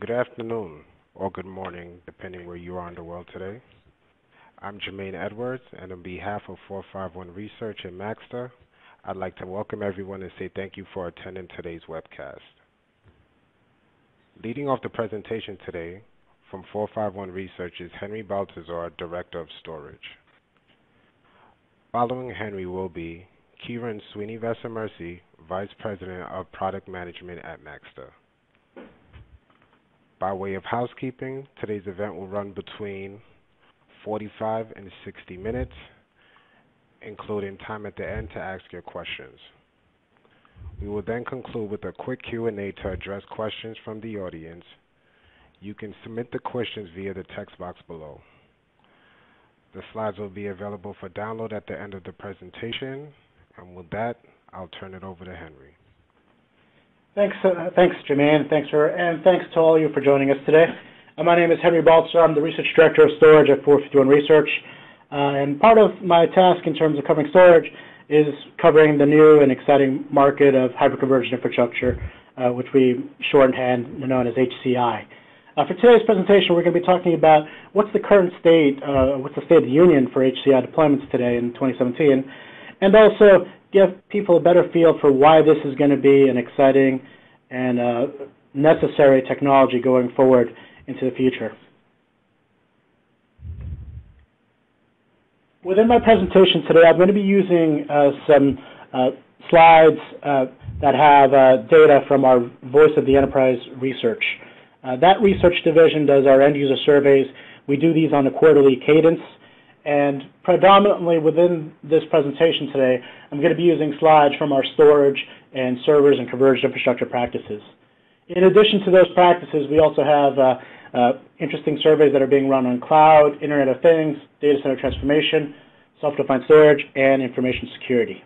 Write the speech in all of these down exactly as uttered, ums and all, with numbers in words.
Good afternoon, or good morning, depending where you are in the world today. I'm Jermaine Edwards, and on behalf of four fifty-one Research and MAXTA, I'd like to welcome everyone and say thank you for attending today's webcast. Leading off the presentation today from four fifty-one Research is Henry Baltazar, Director of Storage. Following Henry will be Kieran Sweeney-Vesser-Mercy, Vice President of Product Management at MAXTA. By way of housekeeping, today's event will run between forty-five and sixty minutes, including time at the end to ask your questions. We will then conclude with a quick Q and A to address questions from the audience. You can submit the questions via the text box below. The slides will be available for download at the end of the presentation, and with that, I'll turn it over to Henry. Thanks, uh, thanks, Jermaine. Thanks for, and thanks to all of you for joining us today. Uh, my name is Henry Baltazar. I'm the Research Director of Storage at four fifty-one Research. Uh, and part of my task in terms of covering storage is covering the new and exciting market of hyperconverged infrastructure, uh, which we shorthand known as H C I. Uh, for today's presentation, we're going to be talking about what's the current state, uh, what's the state of the union for H C I deployments today in twenty seventeen, and also give people a better feel for why this is going to be an exciting and uh, necessary technology going forward into the future. Within my presentation today, I'm going to be using uh, some uh, slides uh, that have uh, data from our Voice of the Enterprise research. Uh, that research division does our end user surveys. We do these on a quarterly cadence. And predominantly within this presentation today, I'm going to be using slides from our storage and servers and converged infrastructure practices. In addition to those practices, we also have uh, uh, interesting surveys that are being run on cloud, Internet of Things, data center transformation, self-defined storage, and information security.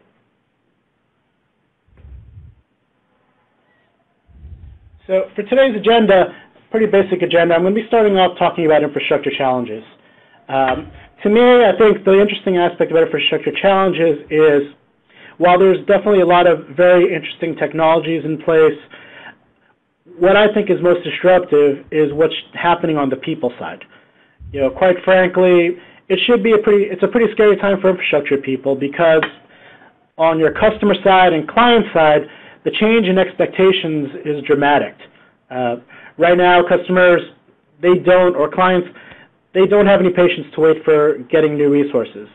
So for today's agenda, pretty basic agenda, I'm going to be starting off talking about infrastructure challenges. Um, to me, I think the interesting aspect about infrastructure challenges is, while there's definitely a lot of very interesting technologies in place, what I think is most disruptive is what's happening on the people side. You know, quite frankly, it should be a pretty, it's a pretty scary time for infrastructure people, because on your customer side and client side, the change in expectations is dramatic. Uh, right now, customers, they don't, or clients, they don't have any patience to wait for getting new resources.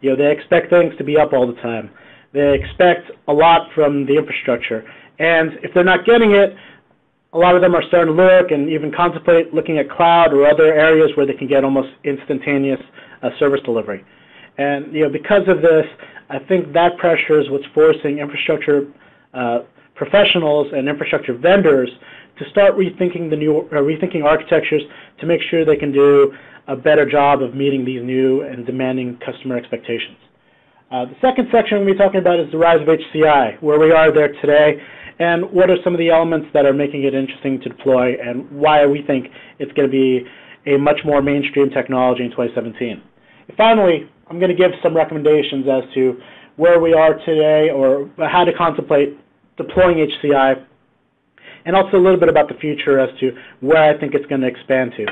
You know, they expect things to be up all the time. They expect a lot from the infrastructure. And if they're not getting it, a lot of them are starting to look and even contemplate looking at cloud or other areas where they can get almost instantaneous uh, service delivery. And, you know, because of this, I think that pressure is what's forcing infrastructure uh, professionals and infrastructure vendors to start rethinking the new, uh, rethinking architectures to make sure they can do a better job of meeting these new and demanding customer expectations. Uh, the second section we'll be talking about is the rise of H C I, where we are there today, and what are some of the elements that are making it interesting to deploy, and why we think it's going to be a much more mainstream technology in twenty seventeen. And finally, I'm going to give some recommendations as to where we are today or how to contemplate deploying H C I, and also a little bit about the future as to where I think it's going to expand to.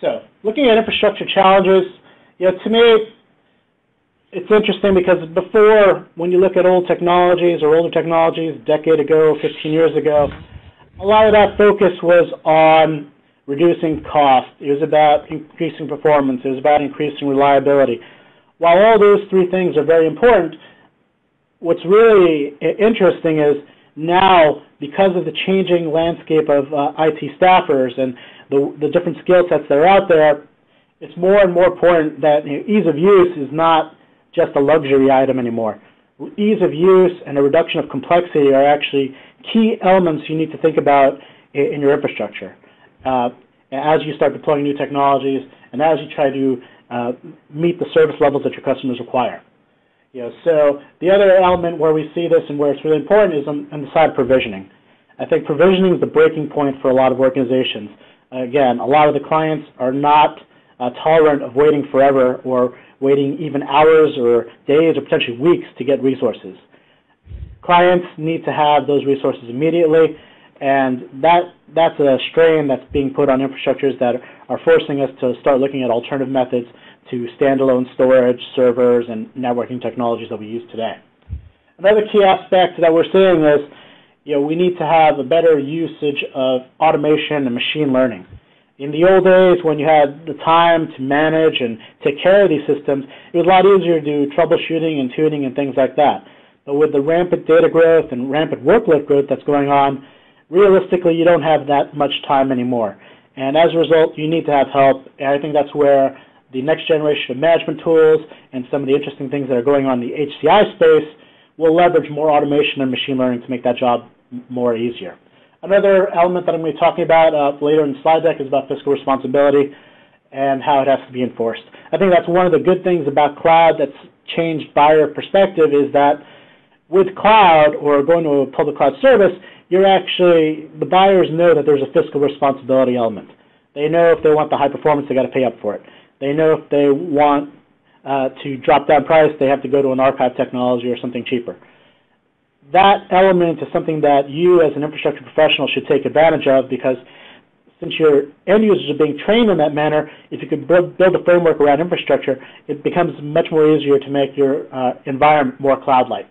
So, looking at infrastructure challenges, you know, to me, it's interesting because before, when you look at old technologies or older technologies, a decade ago, fifteen years ago, a lot of that focus was on reducing cost. It was about increasing performance. It was about increasing reliability. While all those three things are very important, what's really interesting is now, because of the changing landscape of uh, I T staffers and the, the different skill sets that are out there, it's more and more important that, you know, ease of use is not just a luxury item anymore. Ease of use and a reduction of complexity are actually key elements you need to think about in, in your infrastructure. Uh, as you start deploying new technologies and as you try to uh, meet the service levels that your customers require. You know, so the other element where we see this and where it's really important is on, on the side of provisioning. I think provisioning is the breaking point for a lot of organizations. Again, a lot of the clients are not uh, tolerant of waiting forever or waiting even hours or days or potentially weeks to get resources. Clients need to have those resources immediately, and that that's a strain that's being put on infrastructures that are forcing us to start looking at alternative methods to standalone storage, servers, and networking technologies that we use today. Another key aspect that we're seeing is, you know, we need to have a better usage of automation and machine learning. In the old days, when you had the time to manage and take care of these systems, it was a lot easier to do troubleshooting and tuning and things like that. But with the rampant data growth and rampant workload growth that's going on, realistically, you don't have that much time anymore. And as a result, you need to have help. And I think that's where the next generation of management tools and some of the interesting things that are going on in the H C I space will leverage more automation and machine learning to make that job more easier. Another element that I'm going to be talking about uh, later in the slide deck is about fiscal responsibility and how it has to be enforced. I think that's one of the good things about cloud that's changed buyer perspective is that with cloud or going to a public cloud service, you're actually, the buyers know that there's a fiscal responsibility element. They know if they want the high performance, they got to pay up for it. They know if they want uh, to drop down price, they have to go to an archive technology or something cheaper. That element is something that you as an infrastructure professional should take advantage of, because since your end users are being trained in that manner, if you could build, build a framework around infrastructure, it becomes much more easier to make your uh, environment more cloud-like.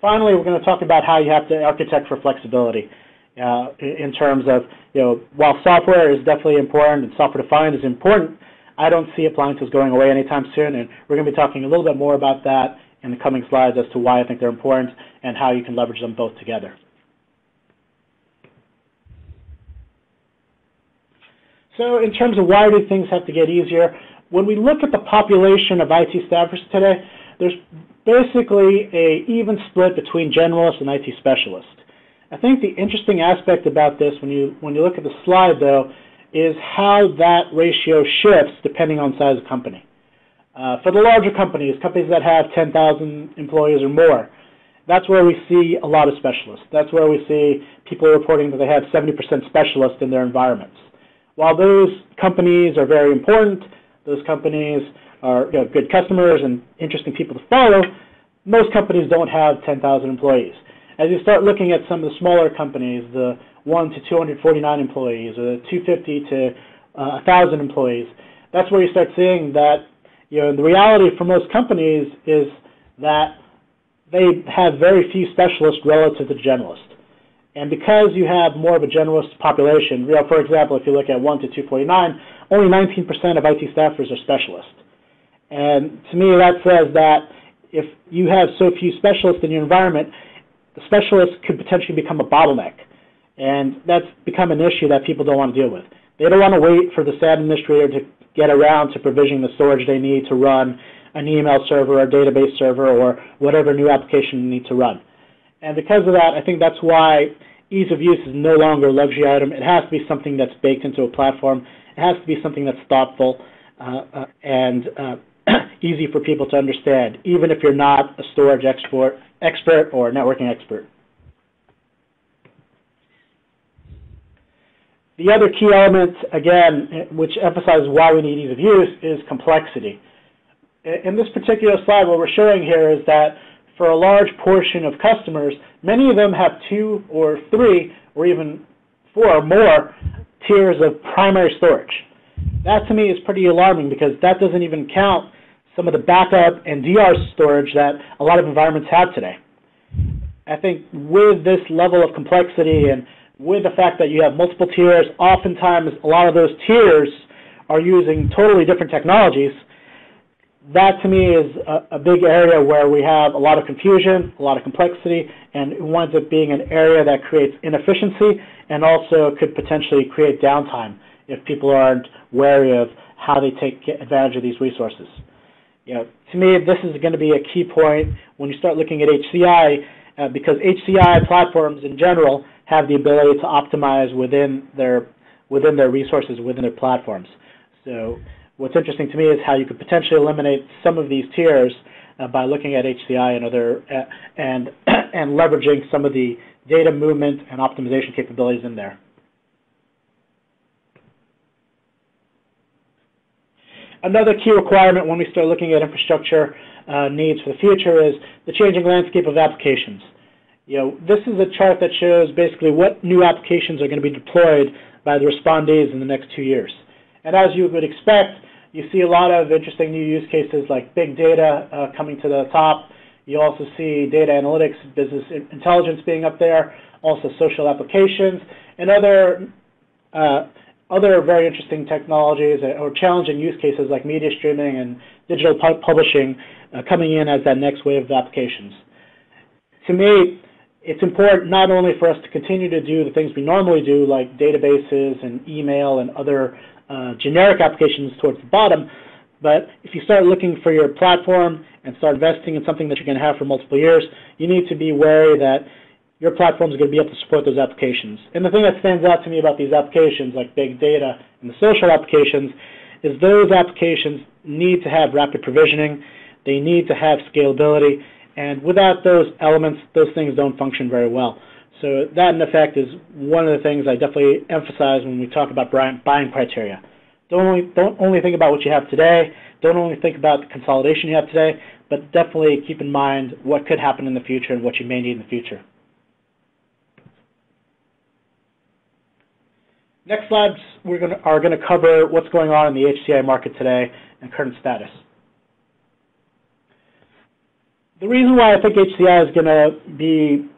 Finally, we're going to talk about how you have to architect for flexibility uh, in terms of, you know, while software is definitely important and software-defined is important, I don't see appliances going away anytime soon, and we're going to be talking a little bit more about that in the coming slides as to why I think they're important and how you can leverage them both together. So in terms of why do things have to get easier, when we look at the population of I T staffers today, there's basically an even split between generalists and I T specialists. I think the interesting aspect about this, when you, when you look at the slide, though, is how that ratio shifts depending on size of company. Uh, for the larger companies, companies that have ten thousand employees or more, that's where we see a lot of specialists. That's where we see people reporting that they have seventy percent specialists in their environments. While those companies are very important, those companies are, you know, good customers and interesting people to follow, most companies don't have ten thousand employees. As you start looking at some of the smaller companies, the one to two hundred forty-nine employees, or the two hundred fifty to one thousand employees, that's where you start seeing that, you know, the reality for most companies is that they have very few specialists relative to generalists. And because you have more of a generalist population, you know, for example, if you look at one to two forty-nine, only nineteen percent of I T staffers are specialists. And to me, that says that if you have so few specialists in your environment, the specialists could potentially become a bottleneck. And that's become an issue that people don't want to deal with. They don't want to wait for the SAN administrator to get around to provisioning the storage they need to run an email server or database server or whatever new application you need to run. And because of that, I think that's why ease of use is no longer a luxury item. It has to be something that's baked into a platform. It has to be something that's thoughtful uh, uh, and uh, easy for people to understand, even if you're not a storage expert, expert or a networking expert. The other key element, again, which emphasizes why we need ease of use, is complexity. In this particular slide, what we're showing here is that for a large portion of customers, many of them have two or three or even four or more tiers of primary storage. That to me is pretty alarming, because that doesn't even count some of the backup and D R storage that a lot of environments have today. I think with this level of complexity and with the fact that you have multiple tiers, oftentimes a lot of those tiers are using totally different technologies. That to me is a, a big area where we have a lot of confusion, a lot of complexity, and it winds up being an area that creates inefficiency and also could potentially create downtime if people aren't wary of how they take advantage of these resources. You know, to me, this is going to be a key point when you start looking at H C I, uh, because H C I platforms in general have the ability to optimize within their, within their resources, within their platforms. So what's interesting to me is how you could potentially eliminate some of these tiers uh, by looking at H C I and other uh, and and leveraging some of the data movement and optimization capabilities in there. another key requirement when we start looking at infrastructure uh, needs for the future is the changing landscape of applications. You know, this is a chart that shows basically what new applications are going to be deployed by the respondees in the next two years. And as you would expect, you see a lot of interesting new use cases like big data uh, coming to the top. You also see data analytics, business intelligence being up there, also social applications, and other, uh, other very interesting technologies or challenging use cases like media streaming and digital pu publishing uh, coming in as that next wave of applications. To me, it's important not only for us to continue to do the things we normally do, like databases and email and other uh, generic applications towards the bottom, but if you start looking for your platform and start investing in something that you're going to have for multiple years, you need to be wary that your platform is going to be able to support those applications. And the thing that stands out to me about these applications, like big data and the social applications, is those applications need to have rapid provisioning, they need to have scalability, and without those elements, those things don't function very well. So that, in effect, is one of the things I definitely emphasize when we talk about buying criteria. Don't only, don't only think about what you have today, don't only think about the consolidation you have today, but definitely keep in mind what could happen in the future and what you may need in the future. Next slides we're gonna, are going to cover what's going on in the H C I market today and current status. The reason why I think H C I is going to be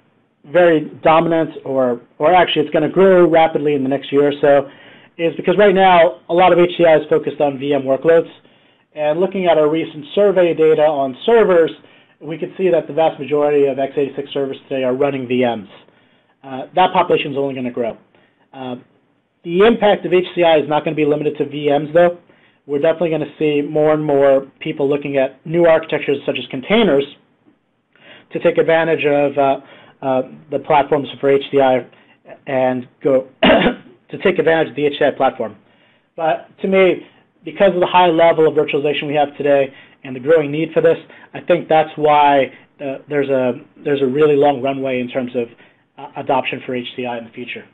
very dominant, or, or actually it's going to grow rapidly in the next year or so, is because right now a lot of H C I is focused on V M workloads. And looking at our recent survey data on servers, we can see that the vast majority of x eighty-six servers today are running V Ms. Uh, that population is only going to grow. Uh, the impact of H C I is not going to be limited to V Ms, though. We're definitely going to see more and more people looking at new architectures such as containers to take advantage of uh, uh, the platforms for H C I and go to take advantage of the H C I platform. But to me, because of the high level of virtualization we have today and the growing need for this, I think that's why uh, there's a there's a really long runway in terms of uh, adoption for H C I in the future.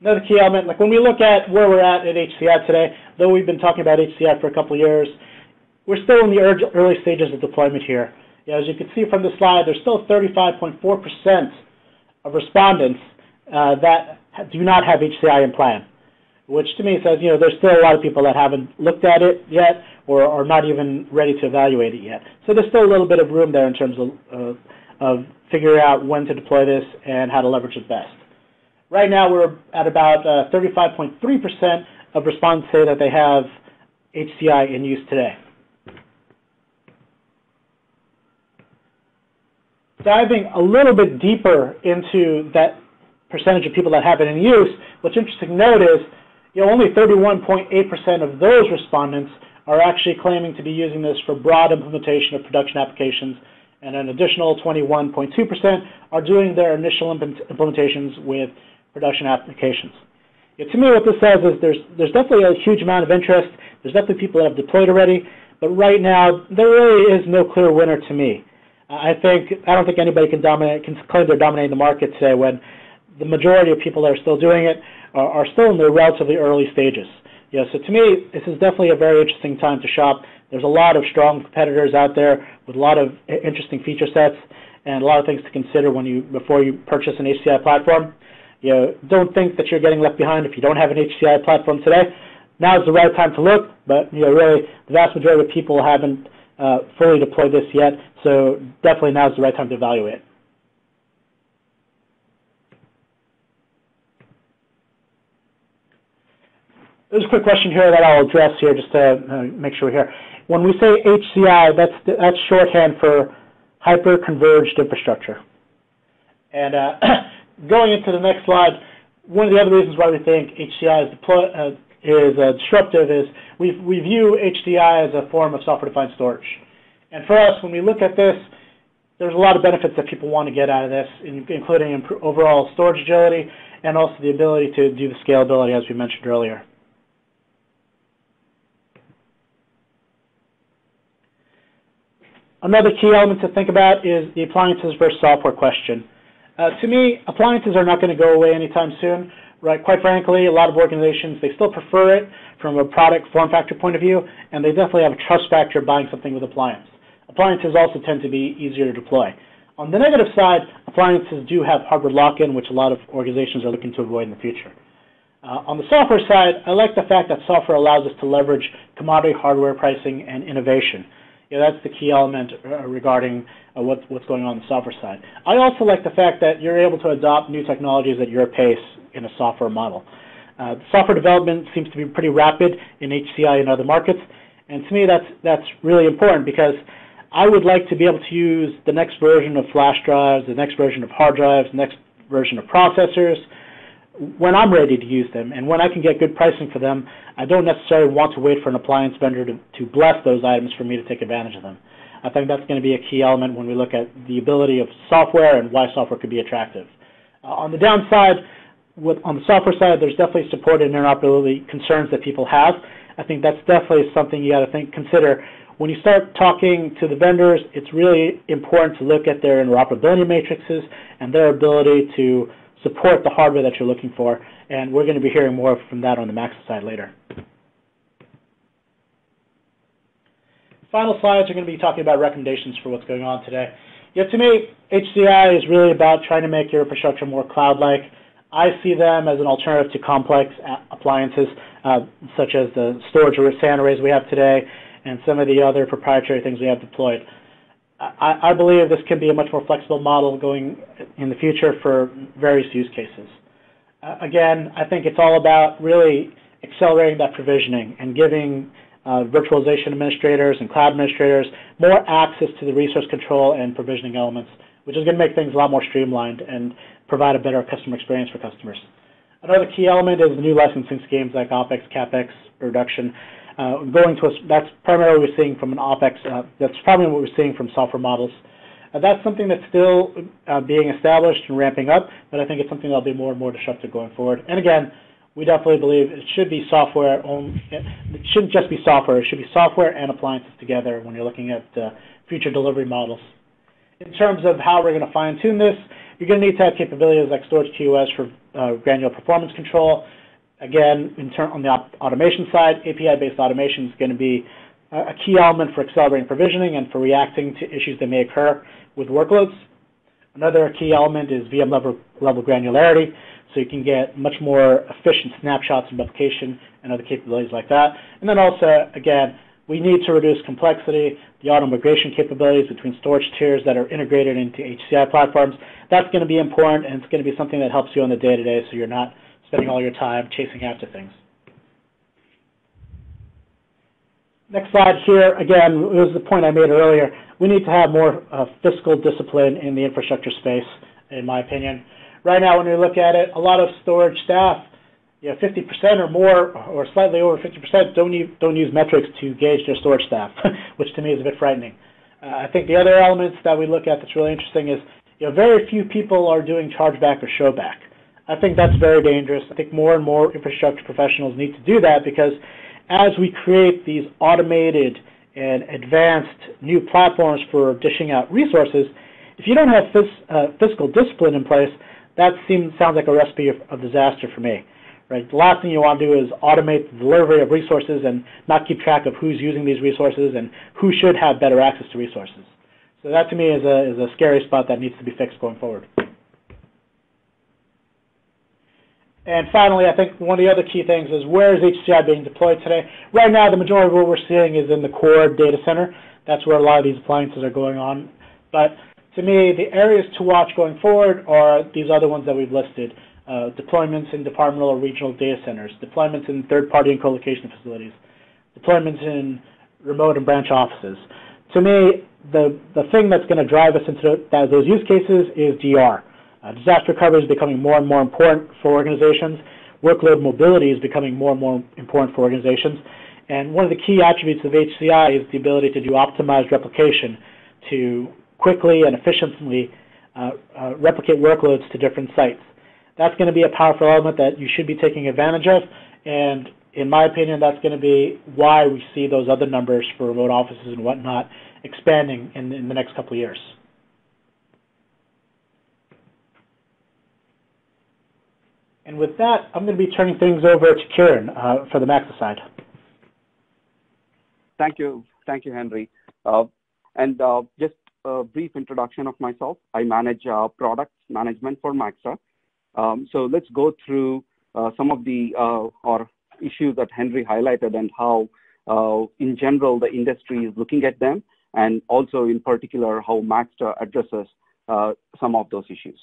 Another key element, like when we look at where we're at at H C I today, though we've been talking about H C I for a couple of years, we're still in the early stages of deployment here. As you can see from the slide, there's still thirty-five point four percent of respondents uh, that do not have H C I in plan, which to me says, you know, there's still a lot of people that haven't looked at it yet or are not even ready to evaluate it yet. So there's still a little bit of room there in terms of, uh, of figuring out when to deploy this and how to leverage it best. Right now, we're at about thirty-five point three percent uh, of respondents say that they have H C I in use today. Diving a little bit deeper into that percentage of people that have it in use, what's interesting to note is, you know, only thirty-one point eight percent of those respondents are actually claiming to be using this for broad implementation of production applications, and an additional twenty-one point two percent are doing their initial implementations with production applications. Yeah, to me, what this says is there's, there's definitely a huge amount of interest, there's definitely people that have deployed already, but right now, there really is no clear winner to me. I think I don't think anybody can dominate can claim they're dominating the market today when the majority of people that are still doing it are, are still in their relatively early stages. Yeah, so to me, this is definitely a very interesting time to shop. There's a lot of strong competitors out there with a lot of interesting feature sets and a lot of things to consider when you before you purchase an H C I platform. You know, don't think that you're getting left behind if you don't have an H C I platform today. Now is the right time to look, but you know, really, the vast majority of people haven't Uh, fully deployed this yet, so definitely now is the right time to evaluate. There's a quick question here that I'll address here just to uh, make sure we're here. When we say H C I, that's, that's shorthand for hyperconverged infrastructure. And uh, going into the next slide, one of the other reasons why we think H C I is deployed uh, is uh, disruptive is we, we view H C I as a form of software-defined storage. And for us, when we look at this, there's a lot of benefits that people want to get out of this, in, including improve overall storage agility and also the ability to do the scalability, as we mentioned earlier. Another key element to think about is the appliances versus software question. Uh, to me, appliances are not going to go away anytime soon, right? Quite frankly, a lot of organizations, they still prefer it from a product form factor point of view, and they definitely have a trust factor buying something with appliance. Appliances also tend to be easier to deploy. On the negative side, appliances do have hardware lock-in, which a lot of organizations are looking to avoid in the future. Uh, on the software side, I like the fact that software allows us to leverage commodity hardware pricing and innovation. You know, that's the key element uh, regarding uh, what's, what's going on on the software side. I also like the fact that you're able to adopt new technologies at your pace in a software model. Uh, software development seems to be pretty rapid in H C I and other markets, and to me that's, that's really important, because I would like to be able to use the next version of flash drives, the next version of hard drives, the next version of processors, when I'm ready to use them and when I can get good pricing for them. I don't necessarily want to wait for an appliance vendor to, to bless those items for me to take advantage of them. I think that's going to be a key element when we look at the ability of software and why software could be attractive. Uh, on the downside, with, on the software side, there's definitely support and interoperability concerns that people have. I think that's definitely something you got to think, consider. When you start talking to the vendors, it's really important to look at their interoperability matrices and their ability to support the hardware that you're looking for, and we're going to be hearing more from that on the MAXTA side later. Final slides are going to be talking about recommendations for what's going on today. Yeah, to me, H C I is really about trying to make your infrastructure more cloud-like. I see them as an alternative to complex appliances, uh, such as the storage or SAN arrays we have today, and some of the other proprietary things we have deployed. I, I believe this can be a much more flexible model going in the future for various use cases. Uh, again, I think it's all about really accelerating that provisioning and giving uh, virtualization administrators and cloud administrators more access to the resource control and provisioning elements, which is going to make things a lot more streamlined and provide a better customer experience for customers. Another key element is the new licensing schemes like OpEx, CapEx reduction. Uh, going to a, that's primarily what we're seeing from an OpEx, uh, that's probably what we're seeing from software models. Uh, that's something that's still uh, being established and ramping up, but I think it's something that'll be more and more disruptive going forward. And again, we definitely believe it should be software only. It shouldn't just be software, it should be software and appliances together when you're looking at uh, future delivery models. In terms of how we're going to fine tune this, you're going to need to have capabilities like storage Q O S for uh, granular performance control. Again, in turn, on the automation side, A P I-based automation is going to be a key element for accelerating provisioning and for reacting to issues that may occur with workloads. Another key element is V M level, level granularity, so you can get much more efficient snapshots of application and other capabilities like that. And then also, again, we need to reduce complexity, the auto migration capabilities between storage tiers that are integrated into H C I platforms. That's going to be important, and it's going to be something that helps you on the day-to-day, so you're not spending all your time chasing after things. Next slide here, again, it was the point I made earlier. We need to have more uh, fiscal discipline in the infrastructure space, in my opinion. Right now, when we look at it, a lot of storage staff, you know, fifty percent or more, or slightly over fifty percent, don't use, don't use metrics to gauge their storage staff, which to me is a bit frightening. Uh, I think the other elements that we look at that's really interesting is, you know, very few people are doing chargeback or showback. I think that's very dangerous. I think more and more infrastructure professionals need to do that, because as we create these automated and advanced new platforms for dishing out resources, if you don't have fis uh, fiscal discipline in place, that seems, sounds like a recipe of, of disaster for me. Right? The last thing you want to do is automate the delivery of resources and not keep track of who's using these resources and who should have better access to resources. So that to me is a, is a scary spot that needs to be fixed going forward. And finally, I think one of the other key things is, where is H C I being deployed today? Right now, the majority of what we're seeing is in the core data center. That's where a lot of these appliances are going on. But to me, the areas to watch going forward are these other ones that we've listed. Uh, deployments in departmental or regional data centers, deployments in third-party and co-location facilities, deployments in remote and branch offices. To me, the, the thing that's going to drive us into that, those use cases is D R. Uh, disaster recovery is becoming more and more important for organizations. Workload mobility is becoming more and more important for organizations. And one of the key attributes of H C I is the ability to do optimized replication to quickly and efficiently uh, uh, replicate workloads to different sites. That's going to be a powerful element that you should be taking advantage of. And in my opinion, that's going to be why we see those other numbers for remote offices and whatnot expanding in, in the next couple of years. And with that, I'm going to be turning things over to Kieran uh, for the MAXTA side. Thank you. Thank you, Henry. Uh, and uh, just a brief introduction of myself. I manage uh, product management for MAXTA. Um, so let's go through uh, some of the uh, or issues that Henry highlighted and how, uh, in general, the industry is looking at them, and also in particular how MAXTA addresses uh, some of those issues.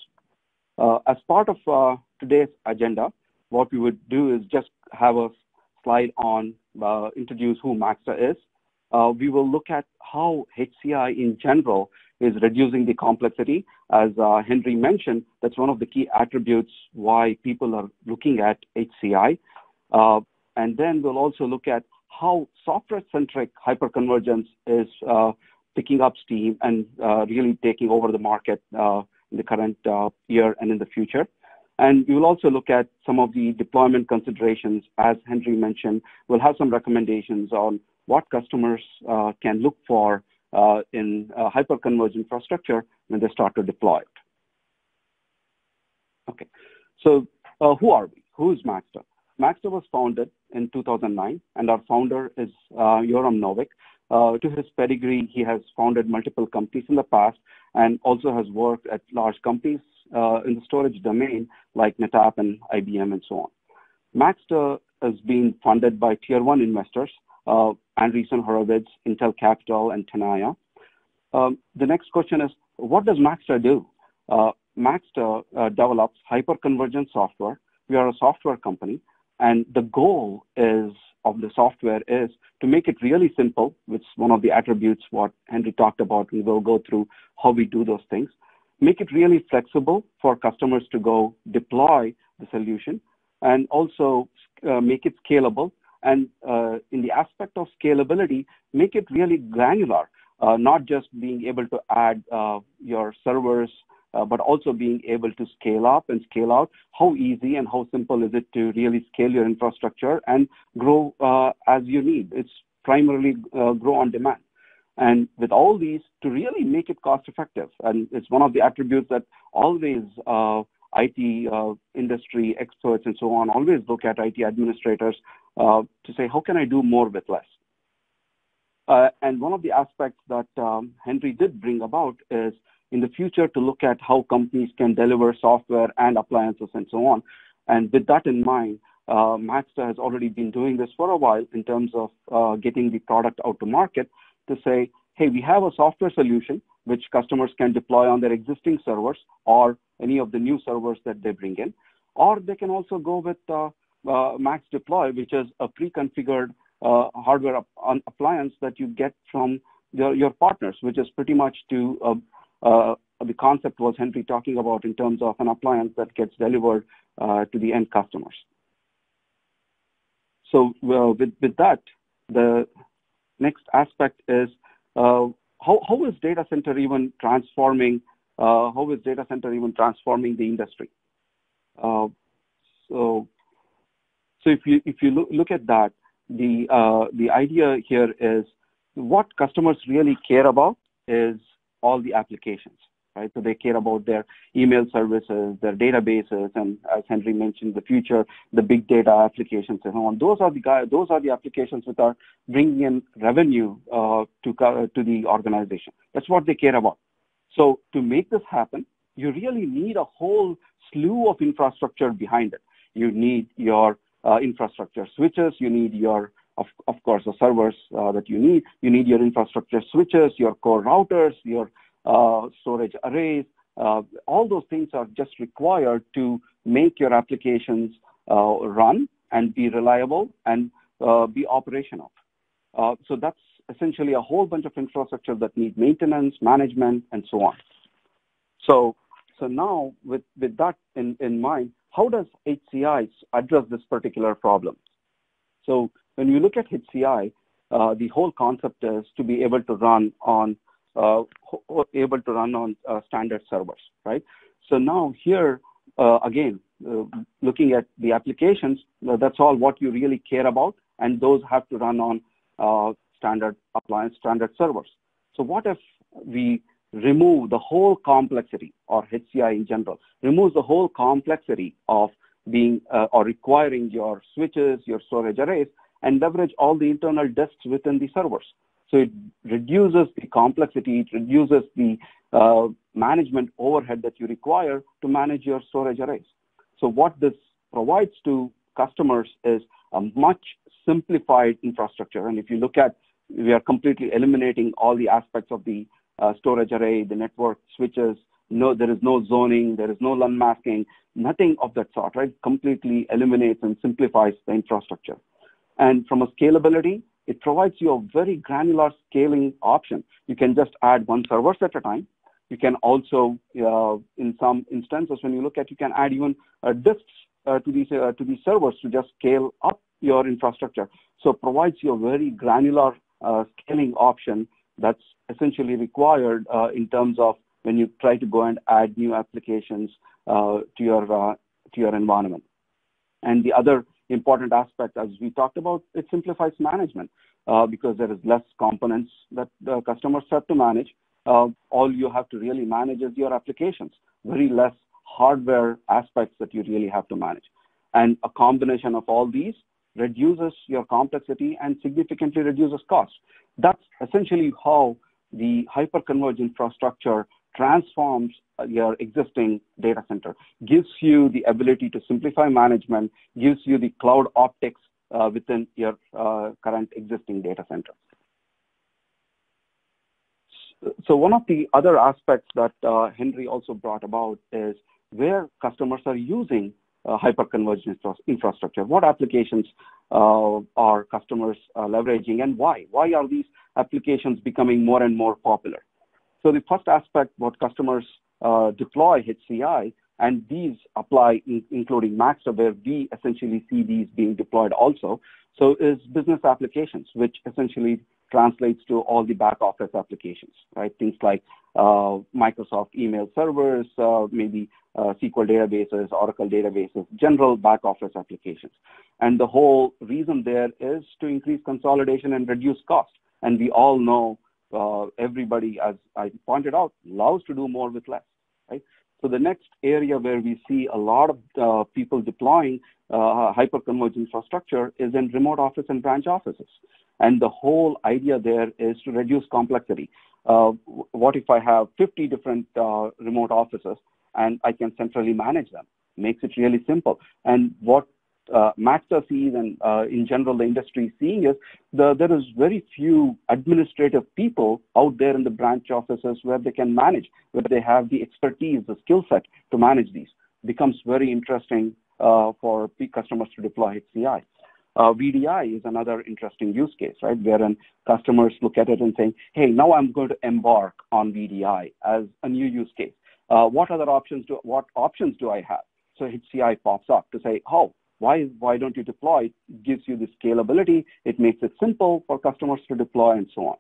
Uh, as part of uh, today's agenda, what we would do is just have a slide on uh, introduce who MAXTA is. Uh, we will look at how H C I in general is reducing the complexity. As uh, Henry mentioned, that's one of the key attributes why people are looking at H C I. Uh, and then we'll also look at how software-centric hyperconvergence is uh, picking up steam and uh, really taking over the market uh, in the current uh, year and in the future. And we will also look at some of the deployment considerations. As Henry mentioned, we'll have some recommendations on what customers uh, can look for uh, in uh, hyperconverged infrastructure when they start to deploy it. Okay, so uh, who are we? Who is MAXTA? MAXTA was founded in two thousand nine, and our founder is uh, Yoram Novik. Uh, to his pedigree, he has founded multiple companies in the past and also has worked at large companies uh, in the storage domain like NetApp and I B M and so on. MAXTA has been funded by tier one investors, uh, Andreessen Horowitz, Intel Capital, and Tenaya. Um, the next question is, what does MAXTA do? Uh, MAXTA uh, develops hyperconvergent software. We are a software company, and the goal is of the software is to make it really simple, which is one of the attributes what Henry talked about. We will go through how we do those things. Make it really flexible for customers to go deploy the solution, and also uh, make it scalable. And uh, in the aspect of scalability, make it really granular, uh, not just being able to add uh, your servers, Uh, but also being able to scale up and scale out. How easy and how simple is it to really scale your infrastructure and grow uh, as you need? It's primarily uh, grow on demand. And with all these, to really make it cost effective. And it's one of the attributes that always uh, I T uh, industry experts and so on always look at I T administrators uh, to say, how can I do more with less? Uh, and one of the aspects that um, Henry did bring about is in the future to look at how companies can deliver software and appliances and so on. And with that in mind, uh, MAXTA has already been doing this for a while in terms of uh, getting the product out to market to say, hey, we have a software solution which customers can deploy on their existing servers or any of the new servers that they bring in. Or they can also go with uh, uh, MaxDeploy, which is a pre-configured uh, hardware ap- appliance that you get from your, your partners, which is pretty much to uh, Uh, the concept was Henry talking about in terms of an appliance that gets delivered uh, to the end customers. So uh, with, with that, the next aspect is uh, how, how is data center even transforming? Uh, how is data center even transforming the industry? Uh, so, so if you if you look, look at that, the uh, the idea here is what customers really care about is all the applications, right? So they care about their email services, their databases, and as Henry mentioned, the future, the big data applications, and on. Those are the guys, those are the applications which are bringing in revenue uh, to uh, to the organization. That's what they care about. So to make this happen, you really need a whole slew of infrastructure behind it. You need your uh, infrastructure switches. You need your Of, of course, the servers uh, that you need. You need your infrastructure switches, your core routers, your uh, storage arrays. Uh, all those things are just required to make your applications uh, run and be reliable and uh, be operational. Uh, so that's essentially a whole bunch of infrastructure that need maintenance, management, and so on. So, so now with, with that in, in mind, how does H C I address this particular problem? So when you look at H C I, uh, the whole concept is to be able to run on uh, able to run on uh, standard servers, right? So now here uh, again, uh, looking at the applications, that's all what you really care about, and those have to run on uh, standard appliance, standard servers. So what if we remove the whole complexity, or H C I in general removes the whole complexity of being uh, or requiring your switches, your storage arrays, and leverage all the internal disks within the servers. So it reduces the complexity, it reduces the uh, management overhead that you require to manage your storage arrays. So what this provides to customers is a much simplified infrastructure. And if you look at, we are completely eliminating all the aspects of the uh, storage array, the network switches. No, there is no zoning, there is no LAN masking, nothing of that sort, right? Completely eliminates and simplifies the infrastructure. And from a scalability, it provides you a very granular scaling option. You can just add one server at a time. You can also, uh, in some instances, when you look at, you can add even uh, disks uh, to these uh, to these servers to just scale up your infrastructure. So it provides you a very granular uh, scaling option that's essentially required uh, in terms of when you try to go and add new applications uh, to your uh, to your environment. And the other important aspect, as we talked about, it simplifies management uh, because there is less components that the customers have to manage. Uh, all you have to really manage is your applications, very less hardware aspects that you really have to manage. And a combination of all these reduces your complexity and significantly reduces cost. That's essentially how the hyperconverged infrastructure transforms your existing data center, gives you the ability to simplify management, gives you the cloud optics uh, within your uh, current existing data center. So one of the other aspects that uh, Henry also brought about is where customers are using uh, hyperconverged infrastructure. What applications uh, are customers uh, leveraging and why? Why are these applications becoming more and more popular? So the first aspect, what customers uh, deploy H C I, and these apply in, including MAXTA, where we essentially see these being deployed also, so is business applications, which essentially translates to all the back office applications, right? Things like uh, Microsoft email servers, uh, maybe uh, S Q L databases, Oracle databases, general back office applications. And the whole reason there is to increase consolidation and reduce cost. And we all know Uh, everybody, as I pointed out, loves to do more with less, right? So the next area where we see a lot of uh, people deploying uh, hyperconverged infrastructure is in remote office and branch offices. And the whole idea there is to reduce complexity. Uh, what if I have fifty different uh, remote offices and I can centrally manage them? Makes it really simple. And what Uh, MAXTA sees, and uh, in general the industry is seeing, is the, there is very few administrative people out there in the branch offices where they can manage, where they have the expertise, the skill set to manage these. It becomes very interesting uh, for customers to deploy H C I. Uh, V D I is another interesting use case, right, wherein customers look at it and saying, hey, now I'm going to embark on V D I as a new use case. Uh, what other options do, what options do I have? So H C I pops up to say, oh, Why, why don't you deploy? It gives you the scalability. It makes it simple for customers to deploy and so on.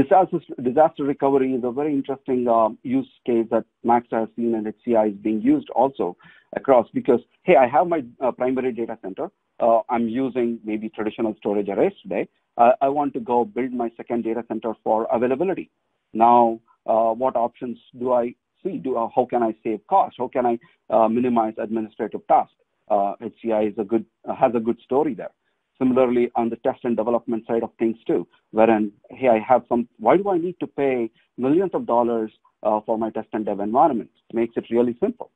Disaster, disaster recovery is a very interesting uh, use case that MAXTA has seen, and H C I is being used also across because, hey, I have my uh, primary data center. Uh, I'm using maybe traditional storage arrays today. Uh, I want to go build my second data center for availability. Now, uh, what options do I see? Do, uh, how can I save costs? How can I uh, minimize administrative tasks? Uh, H C I is a good, uh, has a good story there. Similarly, on the test and development side of things too, wherein, hey, I have some, why do I need to pay millions of dollars uh, for my test and dev environment? Makes it really simple.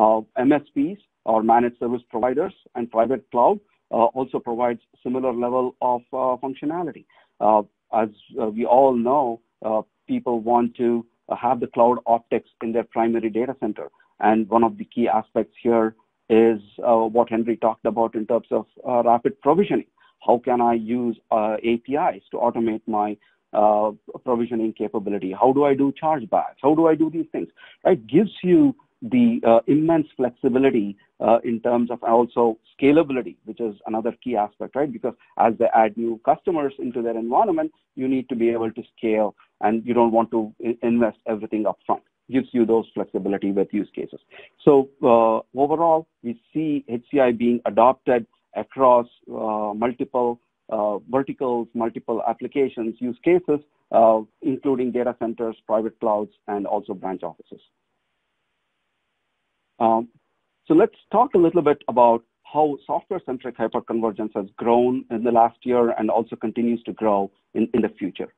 Uh, M S Ps, or managed service providers, and private cloud uh, also provides similar level of uh, functionality. Uh, as uh, we all know, uh, people want to uh, have the cloud optics in their primary data center. And one of the key aspects here is uh, what Henry talked about in terms of uh, rapid provisioning. How can I use uh, A P Is to automate my uh, provisioning capability? How do I do chargebacks? How do I do these things? It gives you the uh, immense flexibility uh, in terms of also scalability, which is another key aspect, right? Because as they add new customers into their environment, you need to be able to scale, and you don't want to invest everything up front. Gives you those flexibility with use cases. So uh, overall, we see H C I being adopted across uh, multiple uh, verticals, multiple applications, use cases, uh, including data centers, private clouds, and also branch offices. Um, So let's talk a little bit about how software-centric hyperconvergence has grown in the last year and also continues to grow in, in the future.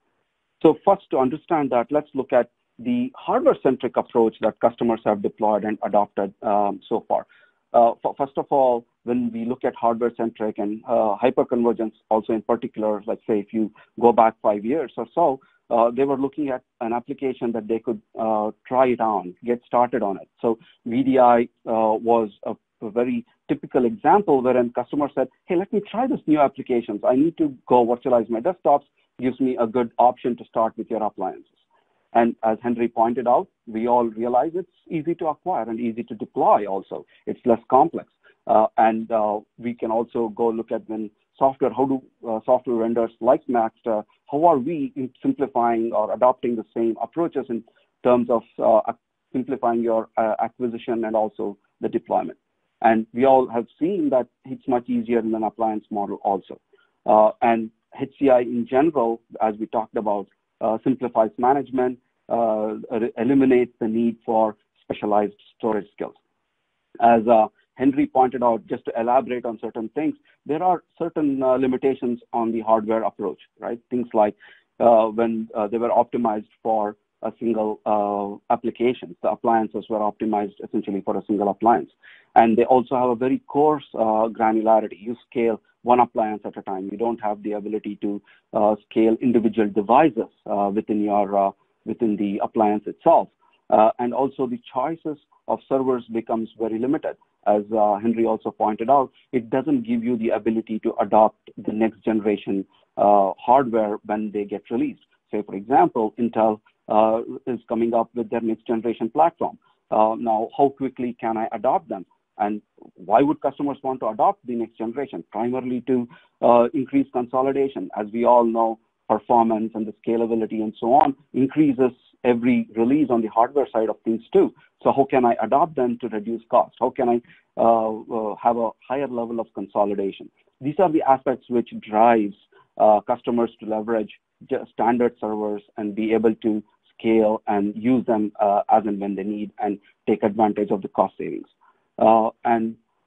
So first, to understand that, let's look at the hardware-centric approach that customers have deployed and adopted um, so far. Uh, first of all, when we look at hardware-centric and uh, hyperconvergence also in particular, let's say if you go back five years or so, uh, they were looking at an application that they could uh, try it on, get started on it. So V D I uh, was a, a very typical example wherein customer said, hey, let me try this new applications. I need to go virtualize my desktops. Gives me a good option to start with your appliances. And as Henry pointed out, we all realize it's easy to acquire and easy to deploy also. It's less complex. Uh, and uh, we can also go look at when software, how do uh, software vendors like MAXTA, how are we in simplifying or adopting the same approaches in terms of uh, simplifying your uh, acquisition and also the deployment. And we all have seen that it's much easier in an appliance model also. Uh, and H C I in general, as we talked about, uh, simplifies management, Uh, eliminates the need for specialized storage skills. As uh, Henry pointed out, just to elaborate on certain things, there are certain uh, limitations on the hardware approach, right? Things like uh, when uh, they were optimized for a single uh, application, the appliances were optimized essentially for a single appliance. And they also have a very coarse uh, granularity. You scale one appliance at a time. You don't have the ability to uh, scale individual devices uh, within your uh, within the appliance itself. Uh, and also the choices of servers becomes very limited. As uh, Henry also pointed out, it doesn't give you the ability to adopt the next generation uh, hardware when they get released. Say, for example, Intel uh, is coming up with their next generation platform. Uh, now, how quickly can I adopt them? And why would customers want to adopt the next generation? Primarily to uh, increase consolidation. As we all know, performance and the scalability and so on increases every release on the hardware side of things too. So how can I adopt them to reduce cost? How can I uh, uh, have a higher level of consolidation? These are the aspects which drives uh, customers to leverage just standard servers and be able to scale and use them uh, as and when they need and take advantage of the cost savings. Uh, and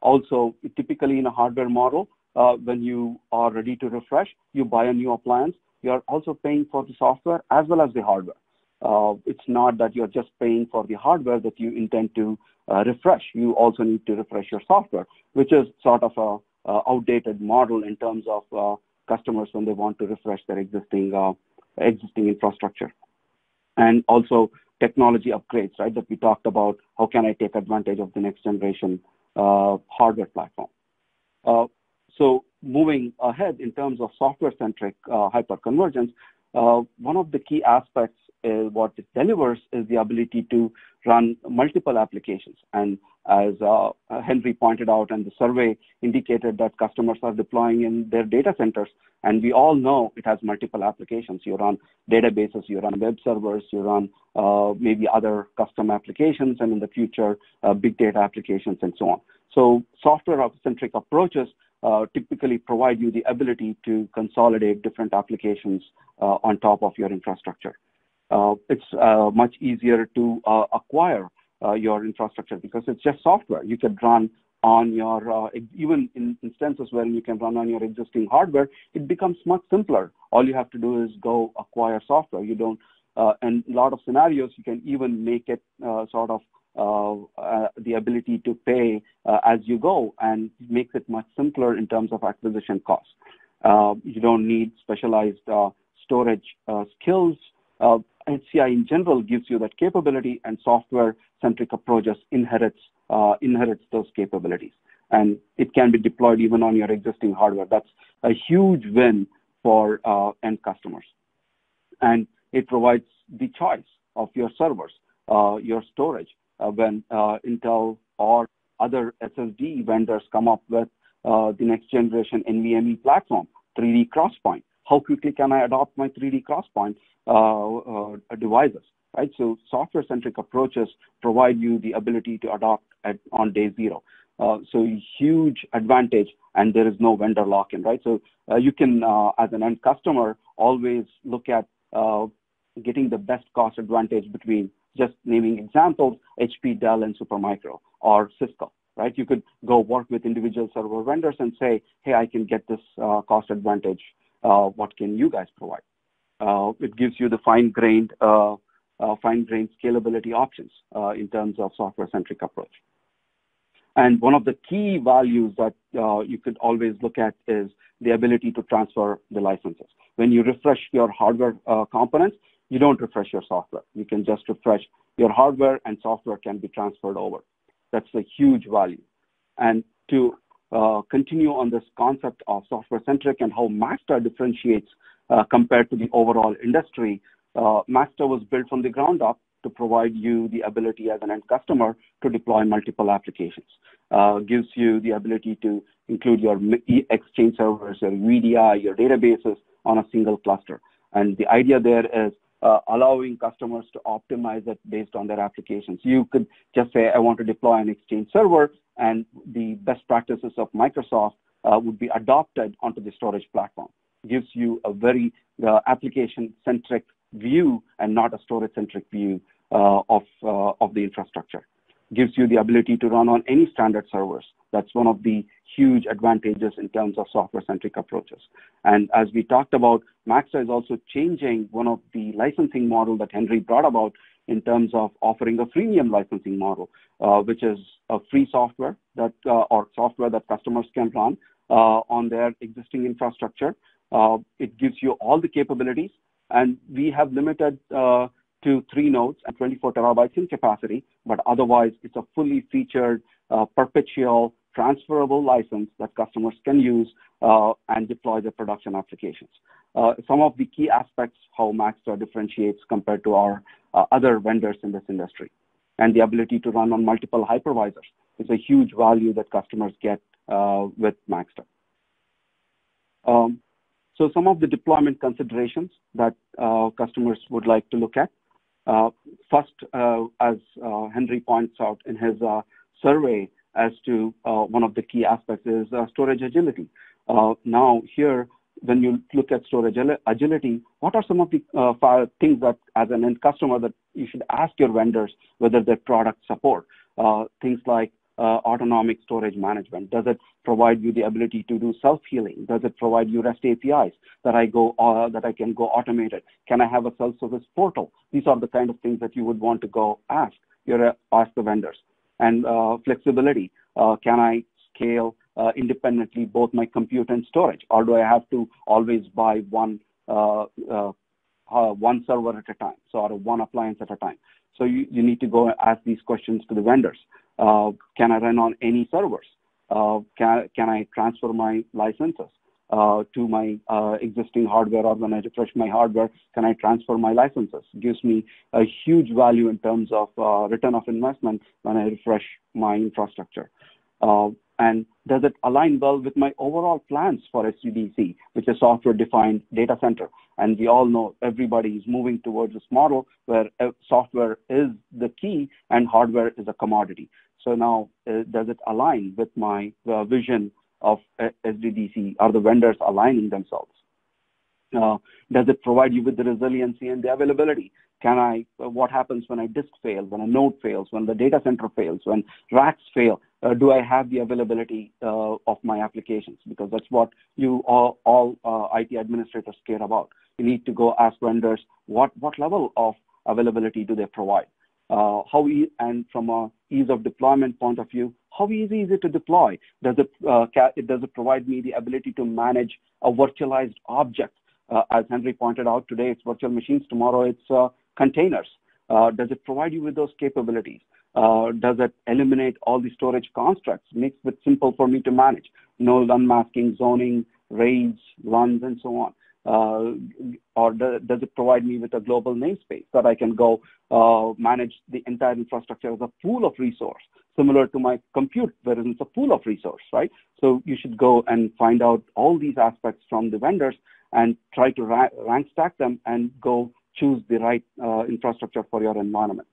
also typically in a hardware model, uh, when you are ready to refresh, you buy a new appliance, you're also paying for the software as well as the hardware. Uh, it's not that you're just paying for the hardware that you intend to uh, refresh. You also need to refresh your software, which is sort of a uh, outdated model in terms of uh, customers when they want to refresh their existing uh, existing infrastructure. And also technology upgrades, right, that we talked about. How can I take advantage of the next generation uh, hardware platform? Uh, so moving ahead in terms of software-centric uh, hyperconvergence, uh, one of the key aspects is what it delivers is the ability to run multiple applications. And as uh, Henry pointed out, and the survey indicated that customers are deploying in their data centers, and we all know it has multiple applications. You run databases, you run web servers, you run uh, maybe other custom applications, and in the future, uh, big data applications and so on. So software-centric approaches Uh, typically provide you the ability to consolidate different applications uh, on top of your infrastructure. Uh, it's uh, much easier to uh, acquire uh, your infrastructure because it's just software. You can run on your, uh, even in instances where you can run on your existing hardware, it becomes much simpler. All you have to do is go acquire software. You don't, uh, in a lot of scenarios, you can even make it uh, sort of Uh, uh, the ability to pay uh, as you go and makes it much simpler in terms of acquisition costs. Uh, you don't need specialized uh, storage uh, skills. Uh, H C I in general gives you that capability, and software-centric approaches inherits, uh, inherits those capabilities. And it can be deployed even on your existing hardware. That's a huge win for uh, end customers. And it provides the choice of your servers, uh, your storage. Uh, when uh, Intel or other S S D vendors come up with uh, the next generation NVMe platform, three D Crosspoint. How quickly can I adopt my three D Crosspoint uh, uh, devices, right? So software-centric approaches provide you the ability to adopt at, on day zero. Uh, so huge advantage, and there is no vendor lock-in, right? So uh, you can, uh, as an end customer, always look at uh, getting the best cost advantage between, just naming examples, H P, Dell, and Supermicro, or Cisco, right? You could go work with individual server vendors and say, hey, I can get this uh, cost advantage. Uh, what can you guys provide? Uh, it gives you the fine-grained uh, uh, fine-grained scalability options uh, in terms of software-centric approach. And one of the key values that uh, you could always look at is the ability to transfer the licenses. When you refresh your hardware uh, components, you don't refresh your software. You can just refresh your hardware and software can be transferred over. That's a huge value. And to uh, continue on this concept of software-centric and how MAXTA differentiates uh, compared to the overall industry, uh, MAXTA was built from the ground up to provide you the ability as an end customer to deploy multiple applications. Uh, gives you the ability to include your Exchange servers, your V D I, your databases on a single cluster. And the idea there is uh, allowing customers to optimize it based on their applications. You could just say, I want to deploy an Exchange server, and the best practices of Microsoft uh, would be adopted onto the storage platform. Gives you a very uh, application-centric view and not a storage-centric view uh, of, uh, of the infrastructure. Gives you the ability to run on any standard servers. That's one of the huge advantages in terms of software-centric approaches. And as we talked about, MAXTA is also changing one of the licensing model that Henry brought about in terms of offering a freemium licensing model, uh, which is a free software that uh, or software that customers can run uh, on their existing infrastructure. Uh, it gives you all the capabilities, and we have limited uh, to three nodes and twenty-four terabytes in capacity, but otherwise it's a fully featured, uh, perpetual, transferable license that customers can use uh, and deploy their production applications. Uh, some of the key aspects how MAXTA differentiates compared to our uh, other vendors in this industry. And the ability to run on multiple hypervisors is a huge value that customers get uh, with MAXTA. Um, so some of the deployment considerations that uh, customers would like to look at. Uh, first, uh, as uh, Henry points out in his uh, survey as to uh, one of the key aspects is uh, storage agility. Uh, now here, when you look at storage agility, what are some of the uh, things that as an end customer that you should ask your vendors whether their products support? Uh, things like uh, autonomic storage management. Does it provide you the ability to do self-healing? Does it provide you REST A P Is that I go uh, that I can go automated? Can I have a self-service portal? These are the kind of things that you would want to go ask. You're, uh, ask the vendors. And uh, flexibility. Uh, can I scale uh, independently both my compute and storage, or do I have to always buy one uh, uh, uh, one server at a time, so or one appliance at a time? So you, you need to go and ask these questions to the vendors. Uh, can I run on any servers? Uh, can can I transfer my licenses uh, to my uh, existing hardware, or when I refresh my hardware, can I transfer my licenses? Gives me a huge value in terms of uh, return of investment when I refresh my infrastructure. Uh, and does it align well with my overall plans for S D D C, which is software-defined data center? And we all know everybody is moving towards this model where software is the key and hardware is a commodity. So now, uh, does it align with my uh, vision of uh, S D D C? Are the vendors aligning themselves? Uh, does it provide you with the resiliency and the availability? Can I, uh, what happens when a disk fails, when a node fails, when the data center fails, when racks fail? Uh, do I have the availability uh, of my applications? Because that's what you all, all uh, I T administrators care about. You need to go ask vendors, what, what level of availability do they provide? Uh, how e and from a ease of deployment point of view, how easy is it to deploy? Does it, uh, does it provide me the ability to manage a virtualized object? Uh, as Henry pointed out, today it's virtual machines, tomorrow it's uh, containers. Uh, does it provide you with those capabilities? Uh, does it eliminate all the storage constructs, makes it simple for me to manage? No unmasking, zoning, raids, runs, and so on. Uh, or do, does it provide me with a global namespace that I can go uh, manage the entire infrastructure as a pool of resource, similar to my compute, where it's a pool of resource, right? So you should go and find out all these aspects from the vendors and try to ra rank stack them and go choose the right uh, infrastructure for your environment.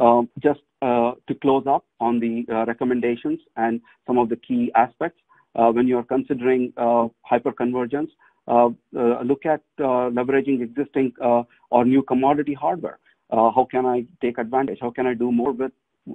Um, just uh, to close up on the uh, recommendations and some of the key aspects, uh, when you're considering uh, hyperconvergence, uh, uh, look at uh, leveraging existing uh, or new commodity hardware. Uh, how can I take advantage? How can I do more with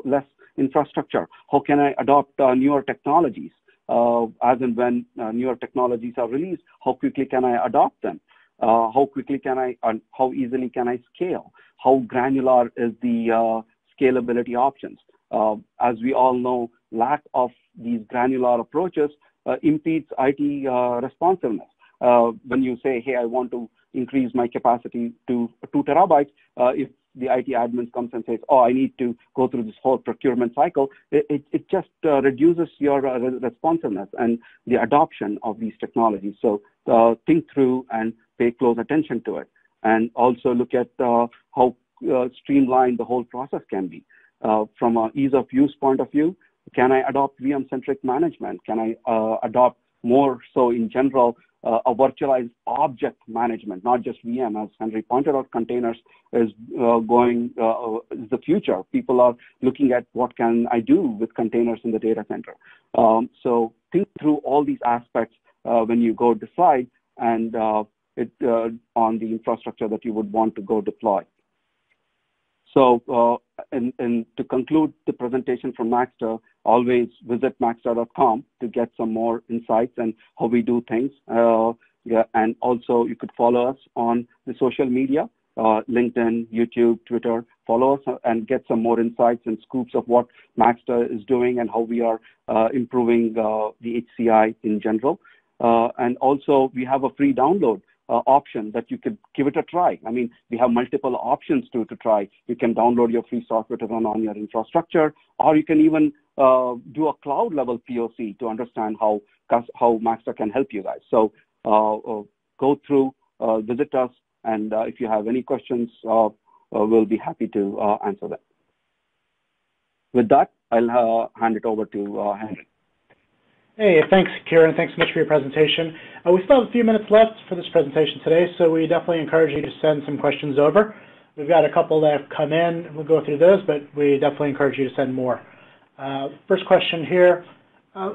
less infrastructure? How can I adopt uh, newer technologies? Uh, as and when uh, newer technologies are released, how quickly can I adopt them? Uh, how quickly can I, uh, how easily can I scale? How granular is the uh, scalability options? Uh, as we all know, lack of these granular approaches uh, impedes I T uh, responsiveness. Uh, when you say, hey, I want to increase my capacity to two terabytes, uh, if the I T admin comes and says, oh, I need to go through this whole procurement cycle, it, it, it just uh, reduces your uh, responsiveness and the adoption of these technologies. So uh, think through and pay close attention to it. And also look at uh, how uh, streamlined the whole process can be. Uh, from an ease of use point of view, can I adopt V M-centric management? Can I uh, adopt more so in general uh, a virtualized object management, not just V M? As Henry pointed out, containers is uh, going uh, is the future. People are looking at what can I do with containers in the data center. Um, so think through all these aspects uh, when you go decide and uh, it, uh, on the infrastructure that you would want to go deploy. So uh, and, and to conclude the presentation from MAXTA, always visit maxta dot com to get some more insights and how we do things. Uh, yeah, and also you could follow us on the social media, uh, LinkedIn, YouTube, Twitter. Follow us and get some more insights and scoops of what MAXTA is doing and how we are uh, improving uh, the H C I in general. Uh, and also we have a free download Uh, option that you could give it a try. I mean, we have multiple options to, to try. You can download your free software to run on your infrastructure, or you can even uh, do a cloud level P O C to understand how, how MAXTA can help you guys. So uh, uh, go through, uh, visit us, and uh, if you have any questions, uh, uh, we'll be happy to uh, answer them. With that, I'll uh, hand it over to uh, Henry. Hey, thanks, Kieran. Thanks so much for your presentation. Uh, we still have a few minutes left for this presentation today, so we definitely encourage you to send some questions over. We've got a couple that have come in. We'll go through those, but we definitely encourage you to send more. Uh, first question here, uh,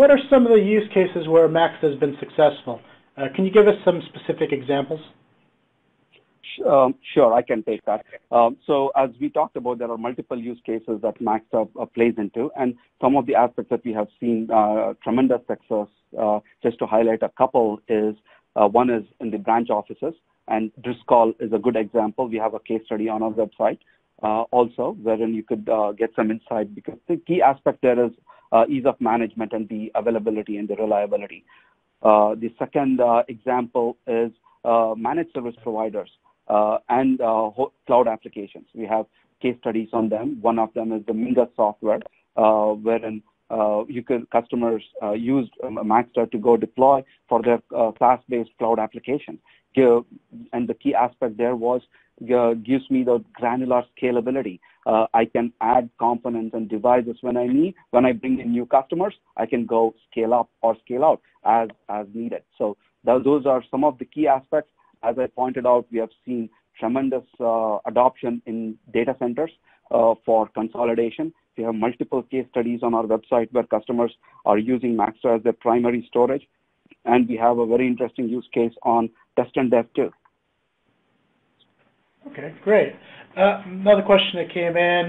what are some of the use cases where MAXTA has been successful? Uh, can you give us some specific examples? Um, sure, I can take that. Um, so as we talked about, there are multiple use cases that MAXTA uh, plays into, and some of the aspects that we have seen uh, tremendous success, uh, just to highlight a couple is, uh, one is in the branch offices, and Driscoll is a good example. We have a case study on our website uh, also, wherein you could uh, get some insight, because the key aspect there is uh, ease of management and the availability and the reliability. Uh, the second uh, example is uh, managed service providers. Uh, and uh, cloud applications. We have case studies on them. One of them is the Mingus software, uh, wherein uh, you could, customers uh, used um, MAXTA to go deploy for their uh, SaaS-based cloud application. And the key aspect there was, uh, gives me the granular scalability. Uh, I can add components and devices when I need. When I bring in new customers, I can go scale up or scale out as, as needed. So th those are some of the key aspects. As I pointed out, we have seen tremendous uh, adoption in data centers uh, for consolidation. We have multiple case studies on our website where customers are using MAXTA as their primary storage. And we have a very interesting use case on test and dev too. Okay, great. Uh, another question that came in.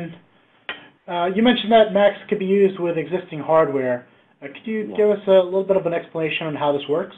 Uh, you mentioned that MAXTA could be used with existing hardware. Uh, could you yeah. give us a little bit of an explanation on how this works?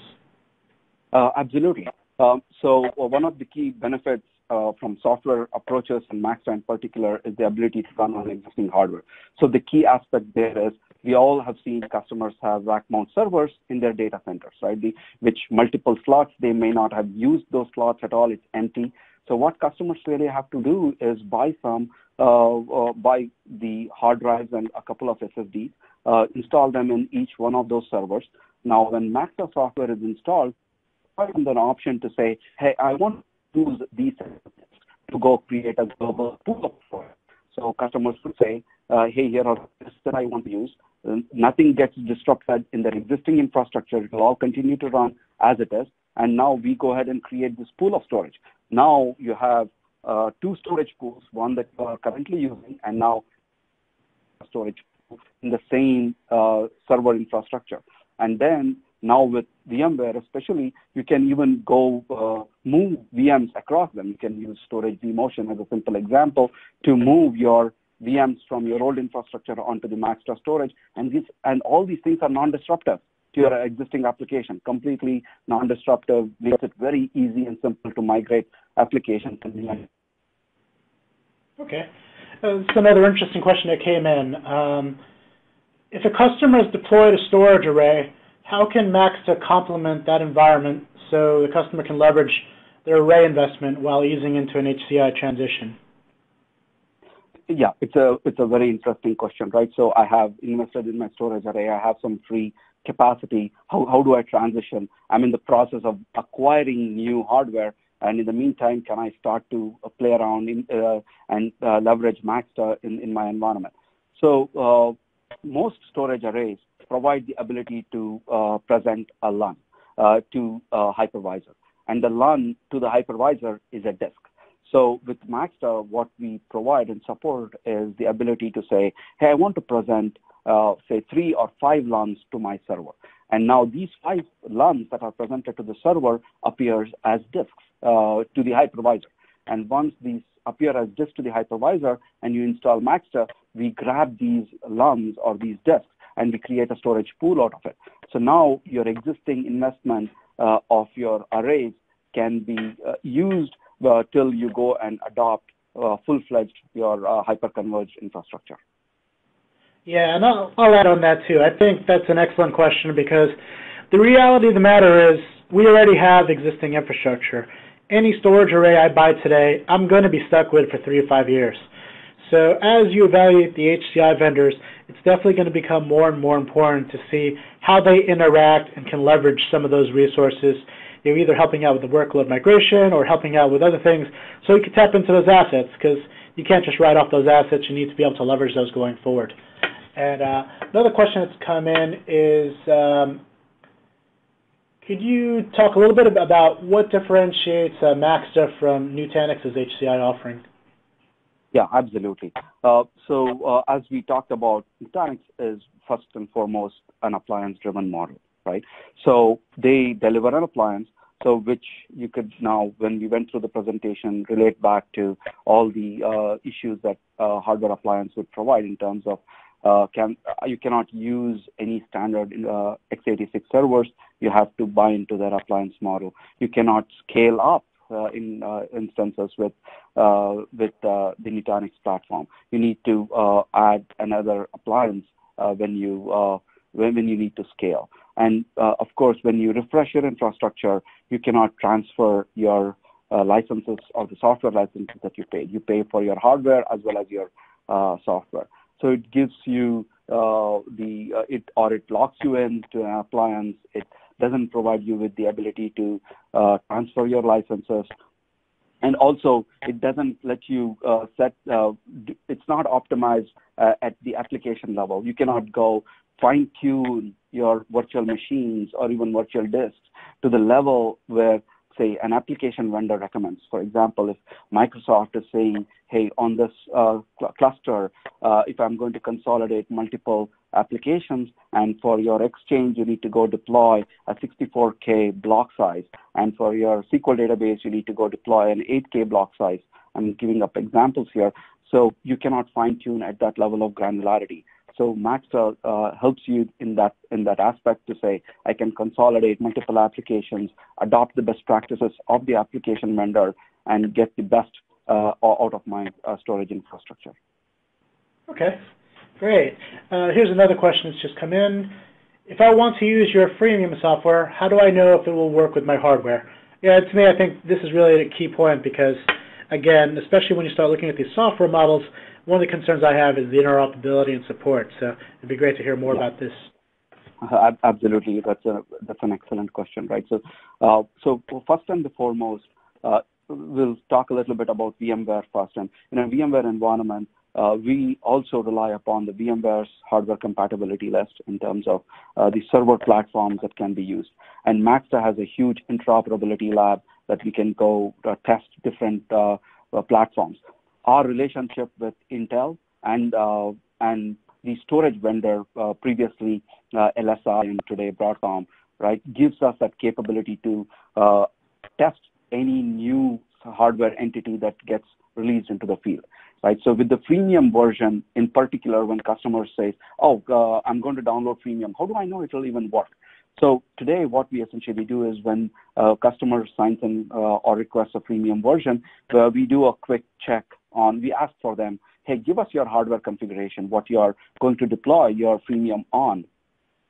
Uh, absolutely. Um, so uh, one of the key benefits uh, from software approaches and MAXTA in particular is the ability to run on existing hardware. So the key aspect there is we all have seen customers have rack mount servers in their data centers, right? The, which multiple slots, they may not have used those slots at all, it's empty. So what customers really have to do is buy some, uh, uh, buy the hard drives and a couple of S S Ds, uh, install them in each one of those servers. Now when MAXTA software is installed, and an option to say, hey, I want to use these to go create a global pool for it. So customers would say, uh, hey, here are this that I want to use. And nothing gets disrupted in their existing infrastructure. It will all continue to run as it is. And now we go ahead and create this pool of storage. Now you have uh, two storage pools, one that you are currently using, and now storage pool in the same uh, server infrastructure. And then now with VMware especially, you can even go uh, move V Ms across them. You can use storage vMotion as a simple example to move your V Ms from your old infrastructure onto the MAXTA storage, and these and all these things are non-disruptive to your existing application, completely non-disruptive, makes it very easy and simple to migrate applications. Okay, uh, so another interesting question that came in. Um, if a customer has deployed a storage array, how can MAXTA complement that environment so the customer can leverage their array investment while easing into an H C I transition? Yeah, it's a it's a very interesting question, right? So I have invested in my storage array. I have some free capacity. How how do I transition? I'm in the process of acquiring new hardware, and in the meantime, can I start to play around in, uh, and uh, leverage MAXTA in in my environment? So uh, most storage arrays provide the ability to uh, present a LUN uh, to a hypervisor, and the LUN to the hypervisor is a disk. So with MAXTA, what we provide and support is the ability to say, hey, I want to present, uh, say, three or five LUNs to my server. And now these five LUNs that are presented to the server appears as disks uh, to the hypervisor. And once these appear as disks to the hypervisor and you install MAXTA, we grab these LUNs or these disks and we create a storage pool out of it. So now your existing investment uh, of your arrays can be uh, used Uh, till you go and adopt uh, full-fledged your uh, hyper-converged infrastructure. Yeah, and I'll, I'll add on that too. I think that's an excellent question because the reality of the matter is we already have existing infrastructure. Any storage array I buy today, I'm going to be stuck with for three to five years. So as you evaluate the H C I vendors, it's definitely going to become more and more important to see how they interact and can leverage some of those resources. You're either helping out with the workload migration or helping out with other things, so you can tap into those assets because you can't just write off those assets. You need to be able to leverage those going forward. And uh, another question that's come in is, um, could you talk a little bit about what differentiates uh, MAXTA from Nutanix's H C I offering? Yeah, absolutely. Uh, so uh, as we talked about, Nutanix is first and foremost an appliance-driven model. Right, so they deliver an appliance, so which you could now, when we went through the presentation, relate back to all the uh, issues that uh, hardware appliance would provide in terms of uh, can you cannot use any standard uh, x eighty-six servers. You have to buy into their appliance model. You cannot scale up uh, in uh, instances with uh, with uh, the Nutanix platform. You need to uh, add another appliance uh, when you uh, when you need to scale. And, uh, of course, when you refresh your infrastructure, you cannot transfer your uh, licenses or the software licenses that you paid. You pay for your hardware as well as your uh, software. So it gives you uh, the, uh, it or it locks you into an appliance. It doesn't provide you with the ability to uh, transfer your licenses. And also, it doesn't let you uh, set, uh, it's not optimized uh, at the application level. You cannot go fine-tune your virtual machines or even virtual disks to the level where, say, an application vendor recommends. For example, if Microsoft is saying, hey, on this uh, cl cluster, uh, if I'm going to consolidate multiple applications, and for your Exchange, you need to go deploy a sixty-four K block size, and for your S Q L database, you need to go deploy an eight K block size. I'm giving up examples here. So you cannot fine-tune at that level of granularity. So MAXTA uh, helps you in that in that aspect to say, I can consolidate multiple applications, adopt the best practices of the application vendor, and get the best uh, out of my uh, storage infrastructure. Okay, great. Uh, here's another question that's just come in. If I want to use your freemium software, how do I know if it will work with my hardware? Yeah, to me, I think this is really a key point because, again, especially when you start looking at these software models, one of the concerns I have is the interoperability and support. So it'd be great to hear more yeah. about this. Uh, absolutely, that's a that's an excellent question, right? So, uh, so first and foremost, uh, we'll talk a little bit about VMware first. And in a VMware environment, uh, we also rely upon the VMware's hardware compatibility list in terms of uh, the server platforms that can be used. And MAXTA has a huge interoperability lab that we can go uh, test different uh, uh, platforms. Our relationship with Intel and uh, and the storage vendor, uh, previously uh, L S I and today Broadcom, right, gives us that capability to uh, test any new hardware entity that gets released into the field. right? So with the freemium version, in particular, when customers say, oh, uh, I'm going to download freemium, how do I know it will even work? So today, what we essentially do is when a customer signs in uh, or requests a freemium version, uh, we do a quick check on, we ask for them, hey, give us your hardware configuration, what you are going to deploy your freemium on.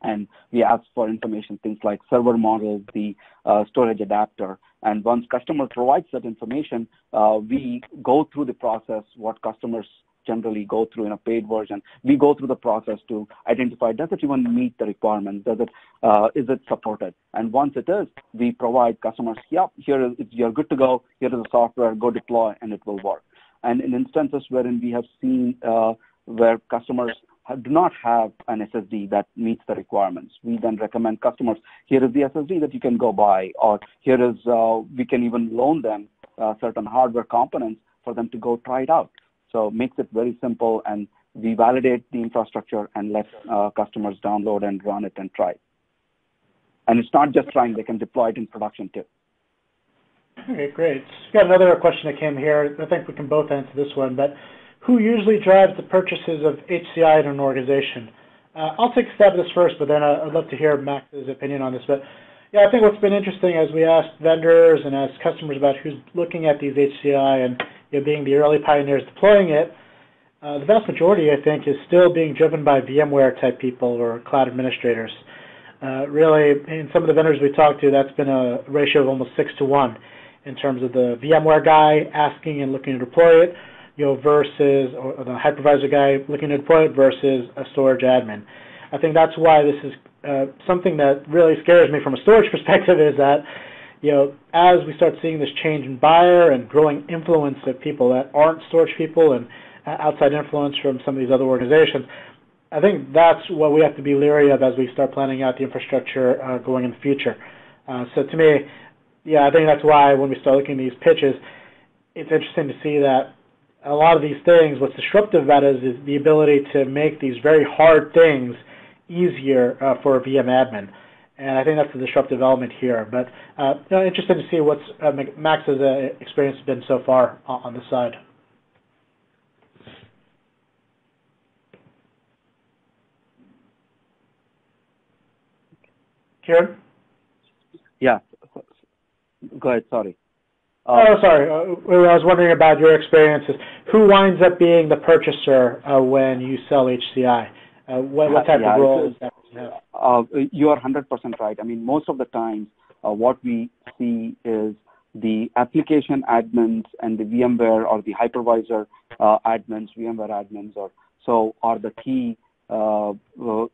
And we ask for information, things like server model, the uh, storage adapter. And once customer provides that information, uh, we go through the process, what customers generally go through in a paid version. We go through the process to identify, does it even meet the requirement? Does it, uh, is it supported? And once it is, we provide customers, yep, here is, you're good to go, here is the software, go deploy, and it will work. And in instances wherein we have seen uh, where customers do not have an S S D that meets the requirements, we then recommend customers, here is the S S D that you can go buy, or here is, uh, we can even loan them uh, certain hardware components for them to go try it out. So it makes it very simple, and we validate the infrastructure and let uh, customers download and run it and try it. And it's not just trying, they can deploy it in production too. Okay, great. Got another question that came here. I think we can both answer this one, but who usually drives the purchases of H C I in an organization? Uh, I'll take a stab at this first, but then I'd love to hear Max's opinion on this. But yeah, I think what's been interesting as we asked vendors and asked customers about who's looking at these H C I and you know, being the early pioneers deploying it, uh, the vast majority, I think, is still being driven by VMware-type people or cloud administrators. Uh, really, in some of the vendors we talked to, that's been a ratio of almost six to one in terms of the VMware guy asking and looking to deploy it, you know, versus or the hypervisor guy looking to deploy it versus a storage admin. I think that's why this is uh, something that really scares me from a storage perspective is that, you know, as we start seeing this change in buyer and growing influence of people that aren't storage people and outside influence from some of these other organizations, I think that's what we have to be leery of as we start planning out the infrastructure uh, going in the future. Uh, so to me, yeah, I think that's why when we start looking at these pitches, it's interesting to see that a lot of these things, what's disruptive about it is, is the ability to make these very hard things easier uh, for a V M admin. And I think that's the disruptive element here. But uh, you know, interested to see what uh, Max's uh, experience has been so far on this side. Kieran? Yeah. Go ahead. Sorry. Uh, oh, sorry. Uh, I was wondering about your experiences. Who winds up being the purchaser uh, when you sell H C I? Uh, what, what type yeah, of role is that? Yeah. Uh, you are one hundred percent right. I mean, most of the time, uh, what we see is the application admins and the VMware or the hypervisor uh, admins, VMware admins, or so are the key, uh, uh,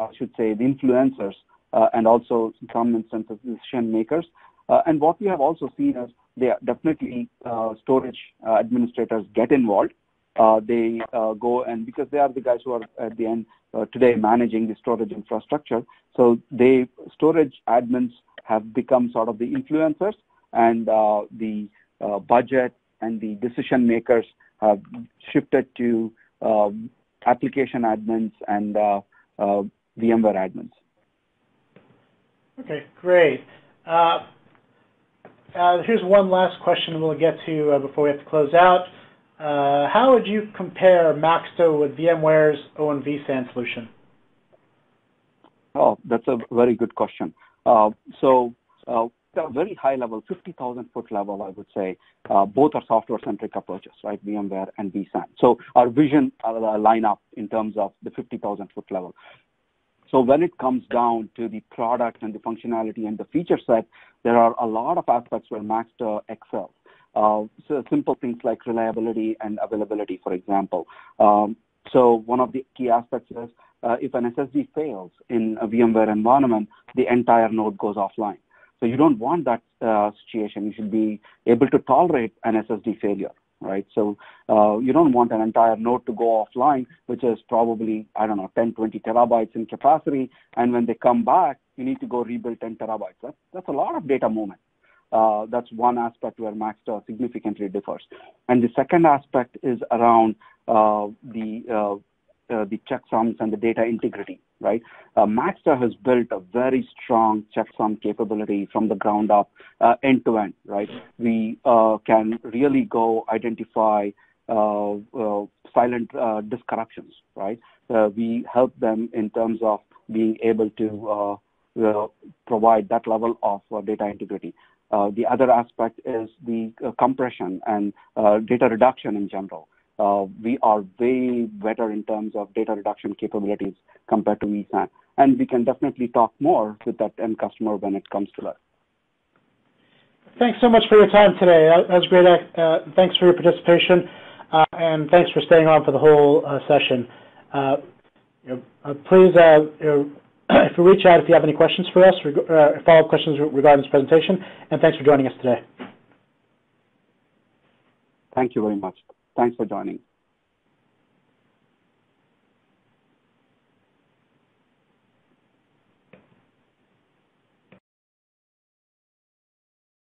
I should say, the influencers uh, and also in some instances decision makers. Uh, and what we have also seen is they are definitely uh, storage uh, administrators get involved. Uh, they uh, go and because they are the guys who are at the end uh, today managing the storage infrastructure. So they storage admins have become sort of the influencers and uh, the uh, budget and the decision makers have shifted to uh, application admins and uh, uh, VMware admins. Okay, great. Uh, uh, here's one last question we'll get to uh, before we have to close out. Uh, how would you compare MAXTA with VMware's own vSAN solution? Oh, that's a very good question. Uh, so uh, a very high level, fifty thousand foot level, I would say, uh, both are software-centric approaches, right, VMware and vSAN. So our vision uh, line up in terms of the fifty thousand foot level. So when it comes down to the product and the functionality and the feature set, there are a lot of aspects where MAXTA excels. Uh, so simple things like reliability and availability, for example. Um, so one of the key aspects is uh, if an S S D fails in a VMware environment, the entire node goes offline. So you don't want that uh, situation. You should be able to tolerate an S S D failure, right? So uh, you don't want an entire node to go offline, which is probably, I don't know, ten, twenty terabytes in capacity. And when they come back, you need to go rebuild ten terabytes. That's, that's a lot of data movement. Uh, that's one aspect where MAXTA significantly differs. And the second aspect is around uh, the uh, uh, the checksums and the data integrity, right? Uh, MAXTA has built a very strong checksum capability from the ground up, uh, end to end, right? We uh, can really go identify uh, uh, silent uh, disk corruptions, right? Uh, we help them in terms of being able to uh, uh, provide that level of uh, data integrity. Uh, the other aspect is the uh, compression and uh, data reduction in general. Uh, we are way better in terms of data reduction capabilities compared to vSAN. And we can definitely talk more with that end customer when it comes to that. Thanks so much for your time today. That was great. Uh, thanks for your participation. Uh, and thanks for staying on for the whole uh, session. Uh, you know, uh, please, uh, you know, if you reach out if you have any questions for us, uh, follow-up questions regarding this presentation, and thanks for joining us today. Thank you very much. Thanks for joining.